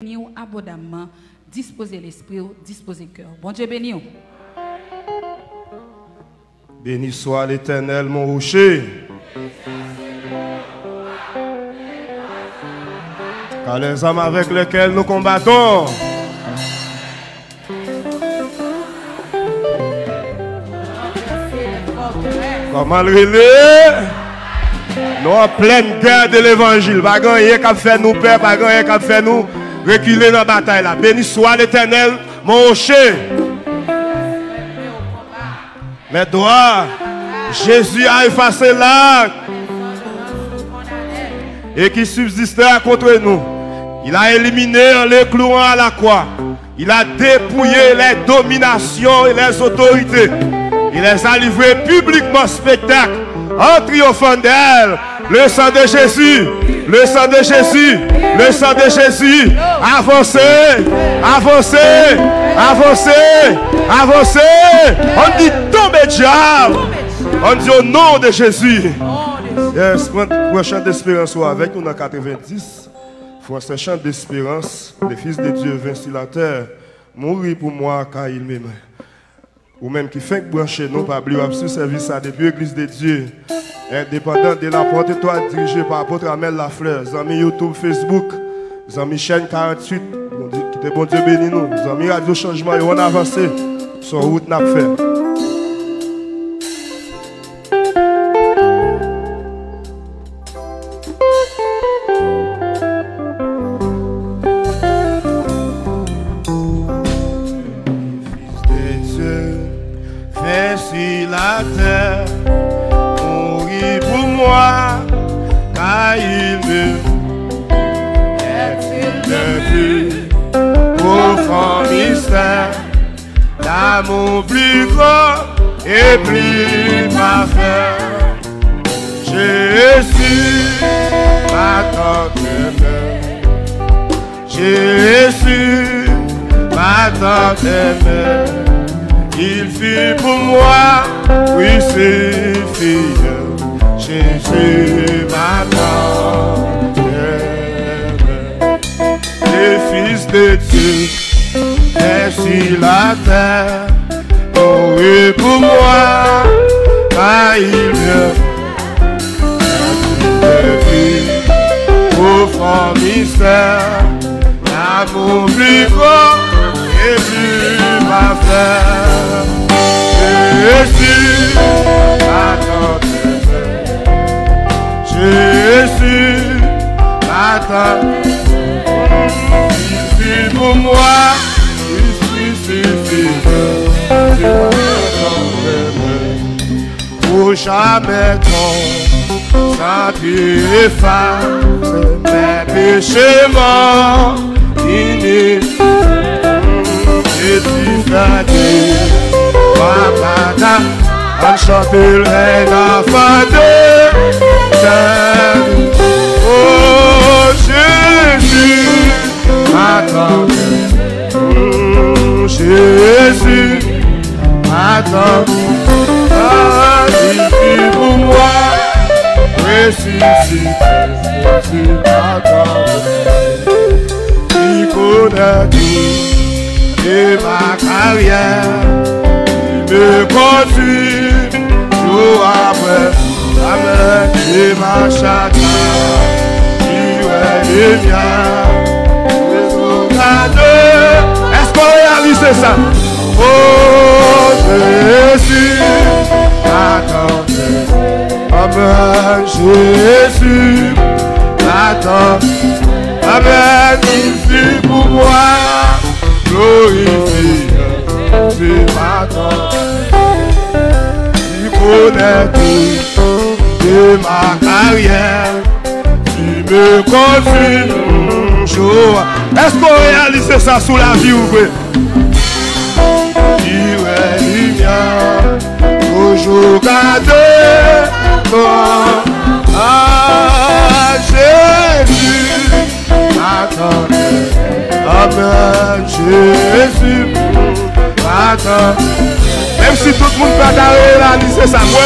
Bénis-nous abondamment, disposez l'esprit, disposez le cœur. Bon Dieu bénis-nous. Béni soit l'Éternel, mon rocher. Car les âmes avec lesquelles nous combattons comment le relais? Nous en pleine guerre de l'évangile. Pas grand-chose qui fait nous peur, pas grand-chose qui fait nous reculer dans la bataille. Béni soit l'Éternel, mon rocher. Mes doigts, Jésus a effacé l'arc et qui subsistait contre nous. Il a éliminé en les clouant à la croix. Il a dépouillé les dominations et les autorités. Il les a livrés publiquement spectacle en triomphant d'elles. Le sang de Jésus, le sang de Jésus, le sang de Jésus. Avancez, avancez, avancez, avancez. On dit tomber diable. On dit au nom de Jésus. Yes, pour un chant d'espérance avec nous dans 90. Pour ce chant d'espérance, le Fils de Dieu vaincu la terre, mourir pour moi car il m'aime. Ou même qui fait brancher non pas oublier sous service à depuis l'église de Dieu indépendant de la porte toi dirigé par apôtre Amel Lafleur, amis YouTube, Facebook, amis chaîne 48, qui te bon Dieu béni nous, amis radio changement et on avance sur route n'a fait. L'amour plus grand et plus parfait, Jésus, ma tante aimée, Jésus, ma tante aimée, il fut pour moi, oui suffit, Jésus, ma tante aimée, le Fils de Dieu. Sur la terre, mourir pour moi, car il vient depuis profond mystère, l'amour plus grand et plus parfait. Jésus, ma tante aimée, Jésus, ma tante aimée, il fut pour moi. Pour jamais ton ça purifie mes péchés morts inutiles. Et tu t'as dit, papa, on chante le enfant de Dieu. Oh Jésus, attends, Jésus, attends. Il fut pour moi, ressuscité, Jésus ma tante, il connaît tout de ma carrière, il me conduit jour après jour, la main de ma châtaigne, tu es le mien, le sauveur, est-ce qu'on réalise ça? Oh Jésus, ma tante aimée, amen. Jésus, ma tante aimée, amen. Il fut pour moi glorifié, Jésus, ma tante aimée. Tu connais tout de ma carrière, tu me conduis toujours. Est-ce qu'on réalise ça sous la vie ouverte? Toujours à deux temps. Ah Jésus, attendez, amen. Jésus, attendez. Même si tout le monde peut réaliser ça, moi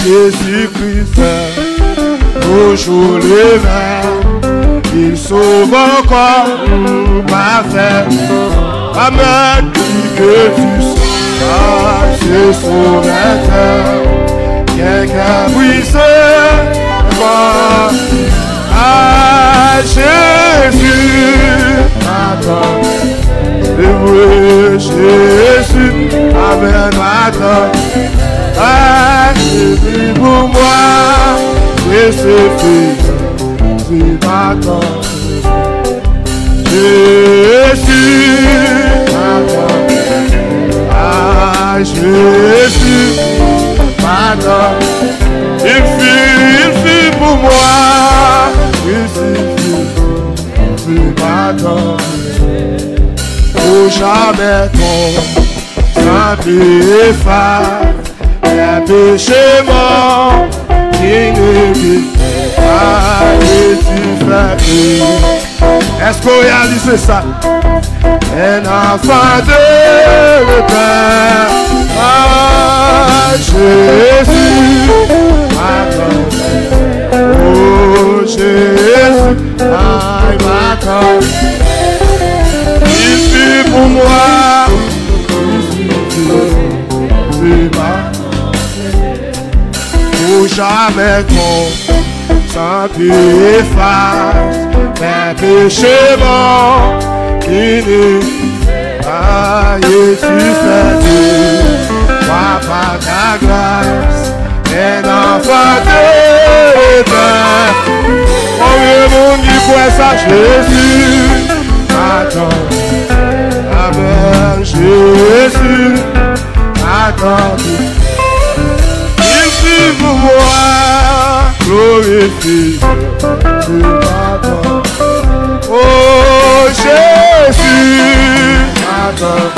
je réalise. Jésus-Christ, toujours le même. Il sauve encore ma fête. Amen, dit que tu sais, c'est son intérêt. Quelqu'un puisse voir à Jésus. Attends, oui, Jésus, amen, attends. Ah, Jésus pour moi, et c'est fini, c'est maintenant. Jésus, maintenant. Ah, Jésus, maintenant. Il fut pour moi, et c'est fini, c'est maintenant. Pour jamais ton sainteté efface les péchés morts qui ne vivent pas et tu fais. Est-ce qu'on réalise ça? Un enfant de Père, ah Jésus, m'attends, oh Jésus, aïe m'attends. Il fut pour moi, pour jamais qu'on s'en efface les péchés morts qui ne pas et tu fais Dieu, moi par ta grâce, un enfant de Dieu. Oh oui, mon Dieu, pour ça Jésus, attends, avec Jésus, attends. Pour moi, glorifie, tu m'attends. Oh Jésus, m'attends.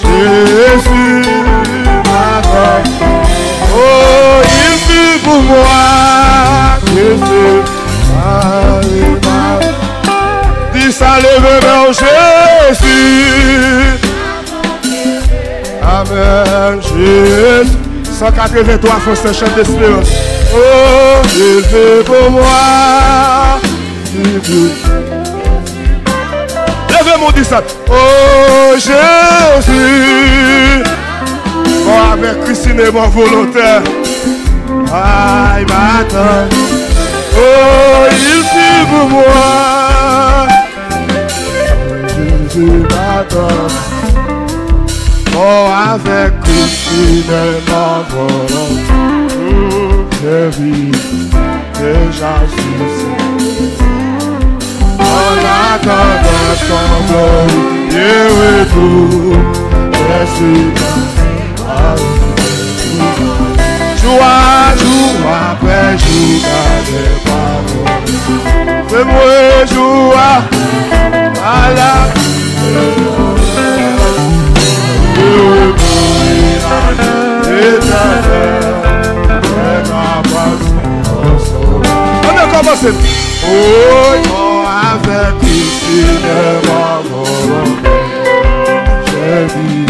Jésus, m'attends. Oh, il fut pour moi, Jésus, m'attends. Dis ça, lève-moi, Jésus. Amen, Jésus. 183 Français, chef d'espérance. Oh, il veut pour moi. Levez mon 17. Oh, Jésus. Oh, avec Christine et mon volontaire. Aïe, m'attend. Oh, il veut pour moi. Jésus, m'attend. Oh, avec Christine et ma volonté, je vis déjà ici. En attendant son glorieux retour, je suis dans jour à jour après jour, dans les paroles. Fais-moi jour à la on a commencé. Oh, avec Christine et ma volonté, je vis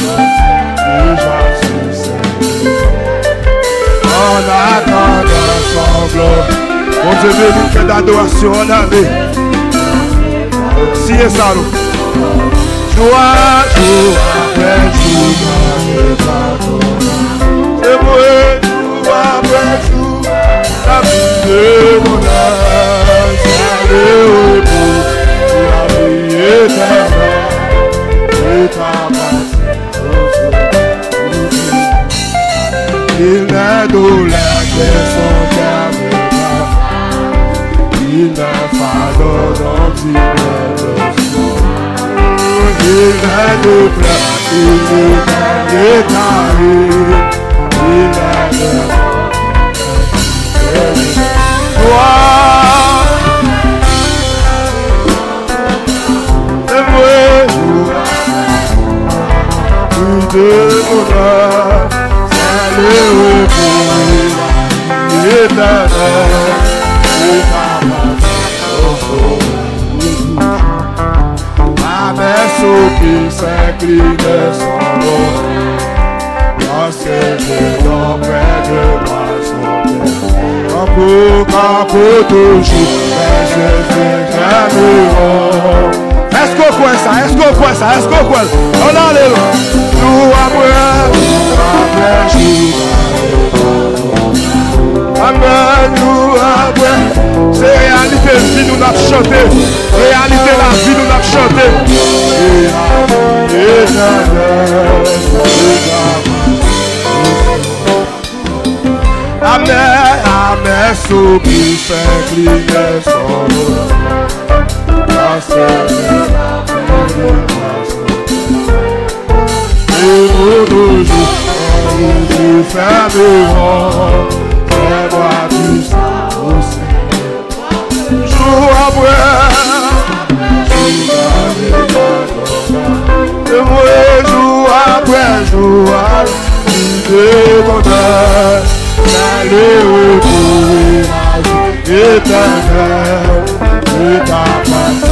déjà sur scène. On attend ensemble. On se veut nous faire d'adoration en année. Si et ça nous. Jour après jour, c'est vrai, jour après jour, la vie de mon âme, c'est le repos, la vie éternelle, le travail. Il n'est douleur que son cœur me il n'est pas d'ordre. Il est de place, il est carré, il est de toi. C'est vrai, tout de bonheur, c'est le repos, il est de l'air, il est qui s'incline sans mot, lorsque je dors près de moi, son père. pour toujours. Mais je veux t'amour. Est-ce qu'on croit ça? Est-ce qu'on croit ça? Est-ce qu'on croit? On a les lois. Nous après. Amen. Nous après. C'est réalité la vie nous l'a chanté. Réalité la vie nous l'a chanté. Amen. Amen, soubis, fait crier son nom. Et pour toujours, fait le rond. Fais-moi du sang au Seigneur. Jour après, jour après, jour après, le repos et ta mère et ta passe.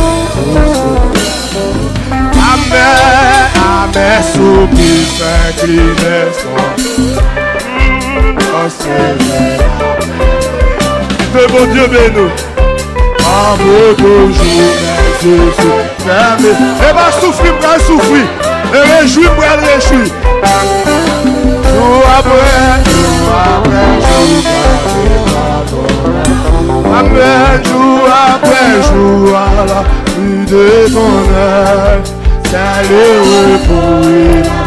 Amen, amen, soupir, fait crier son Seigneur. De bon Dieu béni, en beau toujours, mais Jésus fermé. Et va souffrir, va souffrir, et réjouir, va réjouir. Jour après jour à la pluie de ton œil, c'est le repos.